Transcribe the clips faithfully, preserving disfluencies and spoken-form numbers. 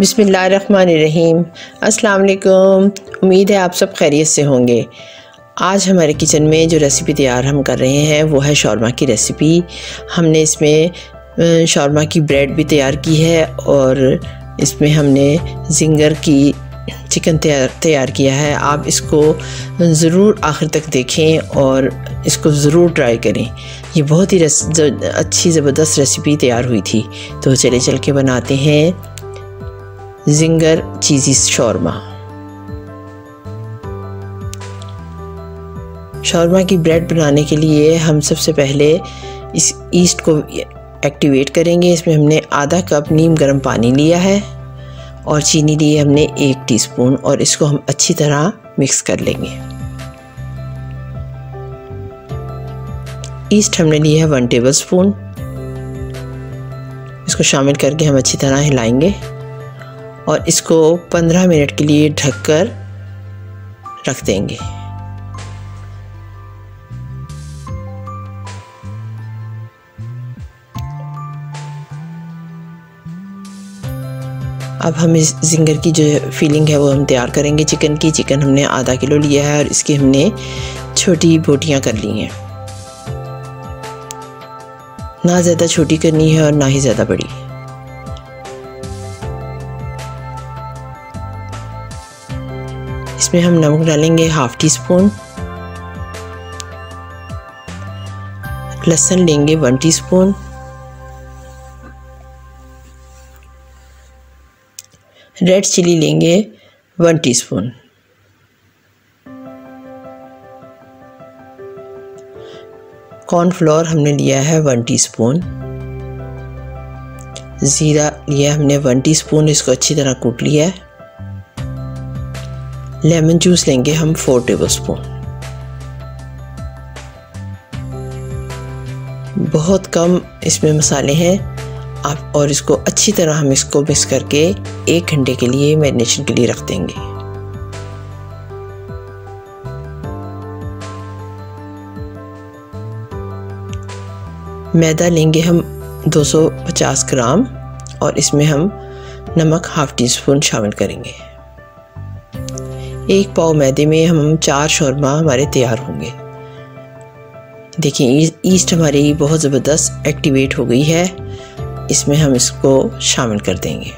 बिस्मिल्लाहिर्रहमानिर्रहीम। अस्सलाम वालेकुम। उम्मीद है आप सब खैरियत से होंगे। आज हमारे किचन में जो रेसिपी तैयार हम कर रहे हैं वो है शौरमा की रेसिपी। हमने इसमें शौरमा की ब्रेड भी तैयार की है और इसमें हमने जिंगर की चिकन तैयार तैयार किया है। आप इसको ज़रूर आखिर तक देखें और इसको ज़रूर ट्राई करें। ये बहुत ही रस, ज, अच्छी ज़बरदस्त रेसिपी तैयार हुई थी। तो चले चल के बनाते हैं जिंगर चीज़ी शौरमा। शौरमा की ब्रेड बनाने के लिए हम सबसे पहले इस ईस्ट को एक्टिवेट करेंगे। इसमें हमने आधा कप नीम गर्म पानी लिया है और चीनी ली है हमने एक टीस्पून, और इसको हम अच्छी तरह मिक्स कर लेंगे। ईस्ट हमने लिया है वन टेबल स्पून। इसको शामिल करके हम अच्छी तरह हिलाएंगे और इसको पंद्रह मिनट के लिए ढककर रख देंगे। अब हम इस जिंगर की जो फीलिंग है वो हम तैयार करेंगे। चिकन की चिकन हमने आधा किलो लिया है और इसकी हमने छोटी बोटियां कर ली हैं। ना ज़्यादा छोटी करनी है और ना ही ज़्यादा बड़ी। इसमें हम नमक डालेंगे हाफ टी स्पून, लहसुन लेंगे one teaspoon, red chilli लेंगे वन टीस्पून। कॉर्नफ्लोर हमने लिया है वन टीस्पून। ज़ीरा लिया हमने वन टीस्पून, इसको अच्छी तरह कूट लिया है। लेमन जूस लेंगे हम फोर टेबलस्पून। बहुत कम इसमें मसाले हैं आप, और इसको अच्छी तरह हम इसको मिक्स करके एक घंटे के लिए मैरिनेशन के लिए रख देंगे। मैदा लेंगे हम दो सौ पचास ग्राम और इसमें हम नमक हाफ टी स्पून शामिल करेंगे। एक पाव मैदे में हम चार शौरमा हमारे तैयार होंगे। देखिए ईस्ट हमारी बहुत ज़बरदस्त एक्टिवेट हो गई है। इसमें हम इसको शामिल कर देंगे।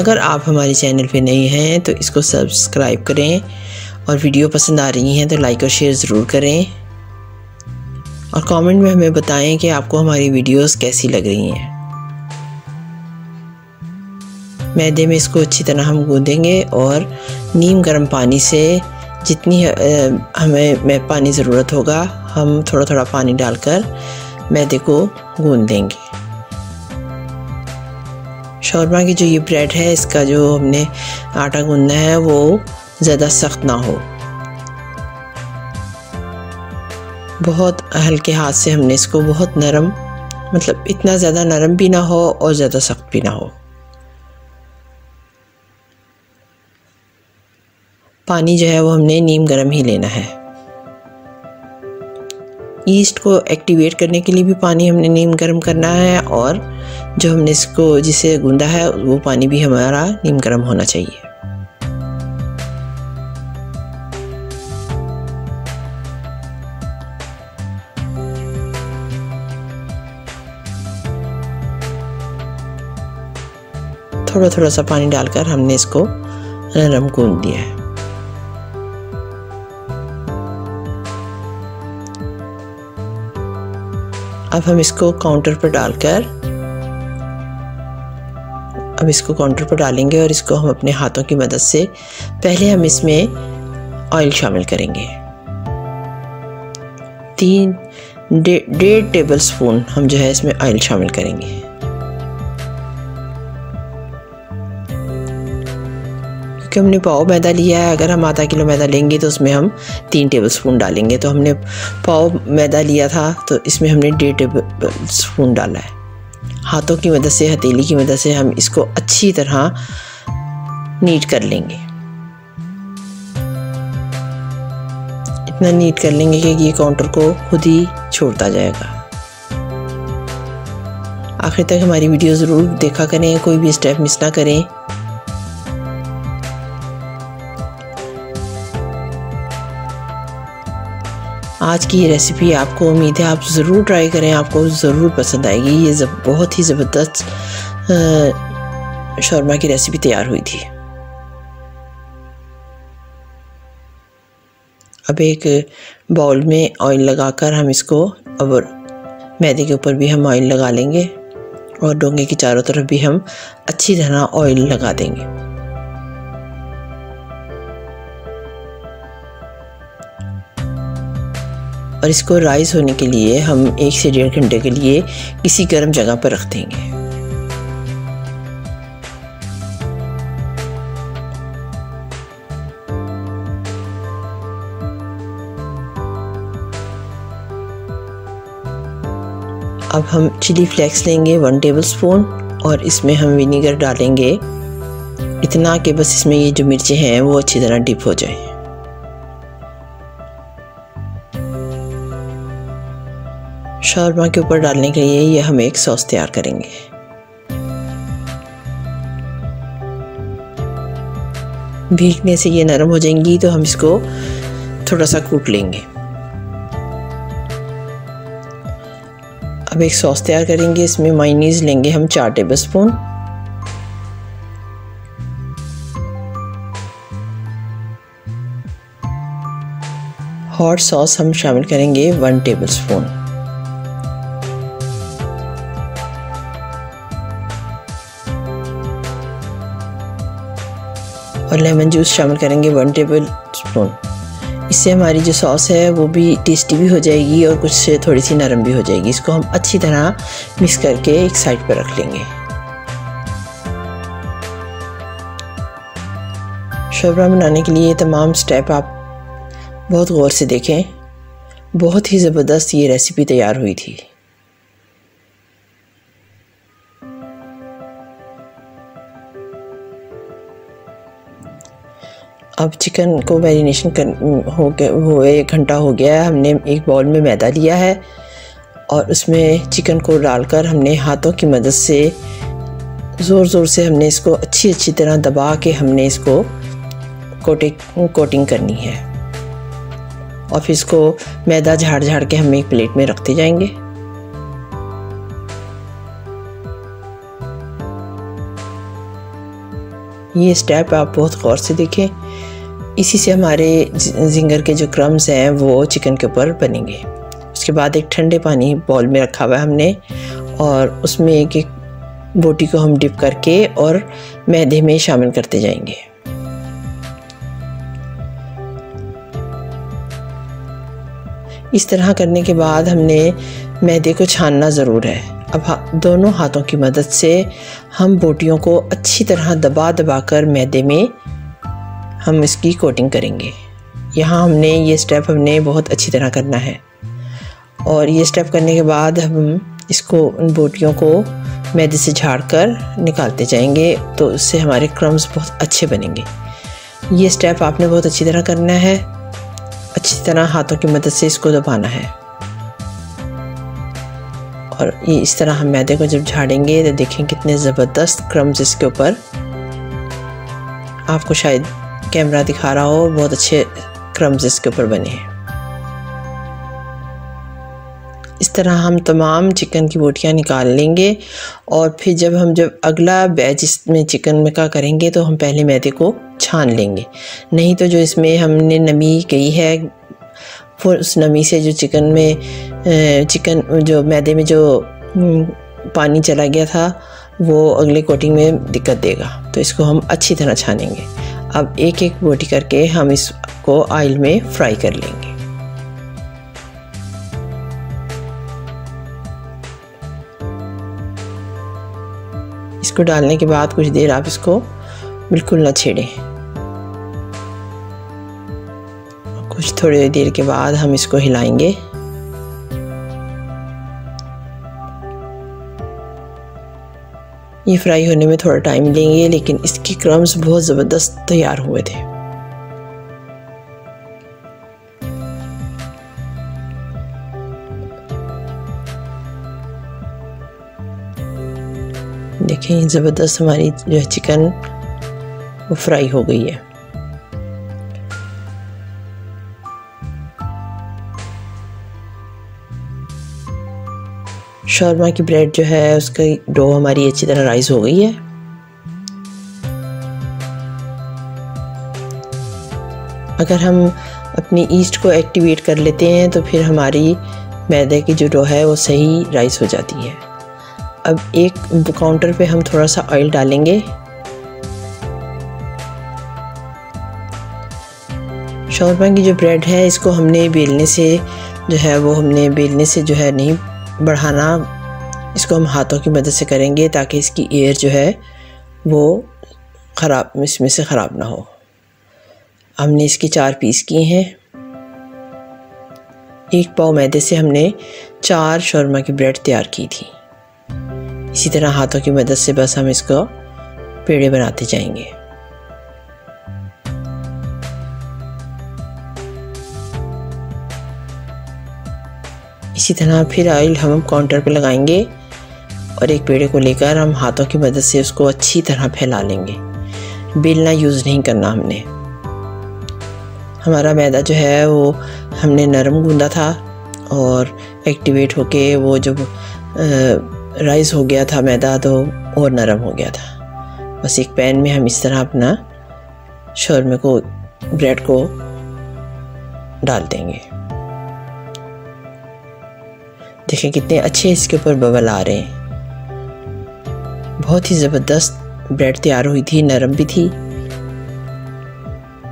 अगर आप हमारे चैनल पे नए हैं तो इसको सब्सक्राइब करें, और वीडियो पसंद आ रही हैं तो लाइक और शेयर ज़रूर करें, और कमेंट में हमें बताएं कि आपको हमारी वीडियोस कैसी लग रही हैं। मैदे में इसको अच्छी तरह हम गूंदेंगे और नीम गर्म पानी से जितनी हमें पानी ज़रूरत होगा हम थोड़ा थोड़ा पानी डालकर मैदे को गूंद देंगे। शौरमा की जो ये ब्रेड है इसका जो हमने आटा गूंदना है वो ज़्यादा सख्त ना हो। बहुत हल्के हाथ से हमने इसको बहुत नरम, मतलब इतना ज़्यादा नरम भी ना हो और ज़्यादा सख्त भी ना हो। पानी जो है वो हमने नीम गर्म ही लेना है। ईस्ट को एक्टिवेट करने के लिए भी पानी हमने नीम गर्म करना है, और जो हमने इसको जिसे गूंदा है वो पानी भी हमारा नीम गर्म होना चाहिए। थोड़ा थोड़ा सा पानी डालकर हमने इसको नरम गूंद दिया है। अब हम इसको काउंटर पर डालकर अब इसको काउंटर पर डालेंगे और इसको हम अपने हाथों की मदद से पहले हम इसमें ऑयल शामिल करेंगे। तीन डेढ़ डे, टेबल स्पून हम जो है इसमें ऑयल शामिल करेंगे। क्योंकि हमने पाव मैदा लिया है, अगर हम आधा किलो मैदा लेंगे तो उसमें हम तीन टेबल स्पून डालेंगे। तो हमने पाव मैदा लिया था तो इसमें हमने डेढ़ टेबल स्पून डाला है। हाथों की मदद से, हथेली की मदद से हम इसको अच्छी तरह नीट कर लेंगे। इतना नीट कर लेंगे कि ये काउंटर को खुद ही छोड़ता जाएगा। आखिर तक हमारी वीडियो ज़रूर देखा करें, कोई भी स्टेप मिस ना करें। आज की ये रेसिपी आपको उम्मीद है आप ज़रूर ट्राई करें, आपको ज़रूर पसंद आएगी। ये जब बहुत ही ज़बरदस्त शौरमा की रेसिपी तैयार हुई थी। अब एक बाउल में ऑयल लगाकर हम इसको, अब मैदे के ऊपर भी हम ऑयल लगा लेंगे और डोंगे की चारों तरफ भी हम अच्छी तरह ऑयल लगा देंगे। और इसको राइज होने के लिए हम एक से डेढ़ घंटे के लिए किसी गर्म जगह पर रख देंगे। अब हम चिली फ्लेक्स लेंगे वन टेबलस्पून और इसमें हम विनीगर डालेंगे इतना कि बस इसमें ये जो मिर्चें हैं वो अच्छी तरह डिप हो जाए। शौरमा के ऊपर डालने के लिए ये हम एक सॉस तैयार करेंगे। भीगने से ये नरम हो जाएंगी तो हम इसको थोड़ा सा कूट लेंगे। अब एक सॉस तैयार करेंगे, इसमें मायोनीज लेंगे हम चार टेबलस्पून। हॉट सॉस हम शामिल करेंगे वन टेबलस्पून। और लेमन जूस शामिल करेंगे वन टेबलस्पून। इससे हमारी जो सॉस है वो भी टेस्टी भी हो जाएगी और कुछ से थोड़ी सी नरम भी हो जाएगी। इसको हम अच्छी तरह मिक्स करके एक साइड पर रख लेंगे। शौरमा बनाने के लिए तमाम स्टेप आप बहुत गौर से देखें, बहुत ही ज़बरदस्त ये रेसिपी तैयार हुई थी। अब चिकन को मैरिनेशन कर हो गया हुए एक घंटा हो गया है। हमने एक बाउल में मैदा लिया है और उसमें चिकन को डालकर हमने हाथों की मदद से ज़ोर ज़ोर से हमने इसको अच्छी अच्छी तरह दबा के हमने इसको कोटिंग कोटिंग करनी है। और फिर इसको मैदा झाड़ झाड़ के हम एक प्लेट में रखते जाएंगे। ये स्टेप आप बहुत गौर से देखें, इसी से हमारे जिंगर के जो क्रम्स हैं वो चिकन के ऊपर बनेंगे। उसके बाद एक ठंडे पानी बाउल में रखा हुआ है हमने और उसमें एक एक बोटी को हम डिप करके और मैदे में शामिल करते जाएंगे। इस तरह करने के बाद हमने मैदे को छानना ज़रूर है। अब हा, दोनों हाथों की मदद से हम बोटियों को अच्छी तरह दबा दबा कर मैदे में हम इसकी कोटिंग करेंगे। यहाँ हमने ये स्टेप हमने बहुत अच्छी तरह करना है। और ये स्टेप करने के बाद हम इसको उन बोटियों को मैदे से झाड़ कर निकालते जाएंगे तो उससे हमारे क्रम्स बहुत अच्छे बनेंगे। ये स्टेप आपने बहुत अच्छी तरह करना है, अच्छी तरह हाथों की मदद से इसको दबाना है। और ये इस तरह हम मैदे को जब झाड़ेंगे तो देखें कितने ज़बरदस्त क्रम्स इसके ऊपर, आपको शायद कैमरा दिखा रहा हो, बहुत अच्छे क्रम्स इसके ऊपर बने हैं। इस तरह हम तमाम चिकन की बोटियां निकाल लेंगे और फिर जब हम जब अगला बैच इसमें चिकन में का करेंगे तो हम पहले मैदे को छान लेंगे, नहीं तो जो इसमें हमने नमी गई है फिर उस नमी से जो चिकन में चिकन जो मैदे में जो पानी चला गया था वो अगले कोटिंग में दिक्कत देगा। तो इसको हम अच्छी तरह छानेंगे। अब एक एक बोटी करके हम इसको ऑयल में फ्राई कर लेंगे। इसको डालने के बाद कुछ देर आप इसको बिल्कुल ना छेड़ें। कुछ थोड़ी देर के बाद हम इसको हिलाएंगे। ये फ्राई होने में थोड़ा टाइम लेंगे लेकिन इसके क्रम्स बहुत ज़बरदस्त तैयार हुए थे। देखें ज़बरदस्त हमारी जो है चिकन वो फ्राई हो गई है। शौरमा की ब्रेड जो है उसका डो हमारी अच्छी तरह राइस हो गई है। अगर हम अपनी ईस्ट को एक्टिवेट कर लेते हैं तो फिर हमारी मैदे की जो डो है वो सही राइस हो जाती है। अब एक काउंटर पे हम थोड़ा सा ऑयल डालेंगे। शौरमा की जो ब्रेड है इसको हमने बेलने से जो है वो हमने बेलने से जो है नहीं बढ़ाना, इसको हम हाथों की मदद से करेंगे ताकि इसकी एयर जो है वो ख़राब इसमें से ख़राब ना हो। हमने इसके चार पीस किए हैं। एक पाव मैदे से हमने चार शौरमा की ब्रेड तैयार की थी। इसी तरह हाथों की मदद से बस हम इसको पेड़े बनाते जाएंगे। इसी तरह फिर ऑयल हम काउंटर पर लगाएंगे और एक पेड़े को लेकर हम हाथों की मदद से उसको अच्छी तरह फैला लेंगे। बेलना यूज़ नहीं करना हमने। हमारा मैदा जो है वो हमने नरम गूंदा था और एक्टिवेट होके वो जब राइस हो गया था मैदा तो और नरम हो गया था। बस एक पैन में हम इस तरह अपना शौरमा को ब्रेड को डाल देंगे। देखें कितने अच्छे इसके ऊपर बबल आ रहे हैं। बहुत ही ज़बरदस्त ब्रेड तैयार हुई थी, नरम भी थी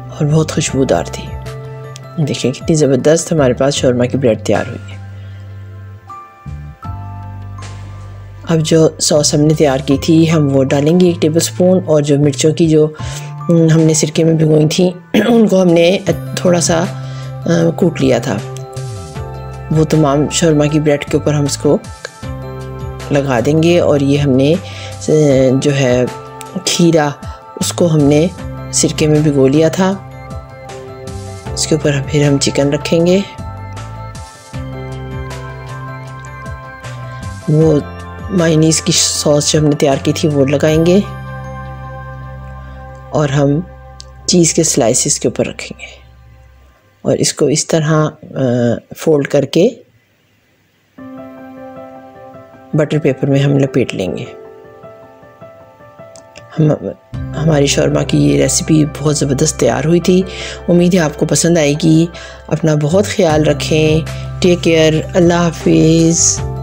और बहुत खुशबूदार थी। देखें कितनी ज़बरदस्त हमारे पास शौरमा की ब्रेड तैयार हुई है। अब जो सॉस हमने तैयार की थी हम वो डालेंगे एक टेबलस्पून, और जो मिर्चों की जो हमने सिरके में भिगोई थी उनको हमने थोड़ा सा कूट लिया था, वो तमाम शौरमा की ब्रेड के ऊपर हम इसको लगा देंगे। और ये हमने जो है खीरा उसको हमने सिरके में भिगो लिया था, इसके ऊपर फिर हम चिकन रखेंगे। वो मायोनीज़ की सॉस जो हमने तैयार की थी वो लगाएंगे और हम चीज़ के स्लाइसेस के ऊपर रखेंगे और इसको इस तरह फोल्ड करके बटर पेपर में हम लपेट लेंगे। हम हमारी शौरमा की ये रेसिपी बहुत ज़बरदस्त तैयार हुई थी। उम्मीद है आपको पसंद आएगी। अपना बहुत ख्याल रखें। Take care. अल्लाह हाफिज़।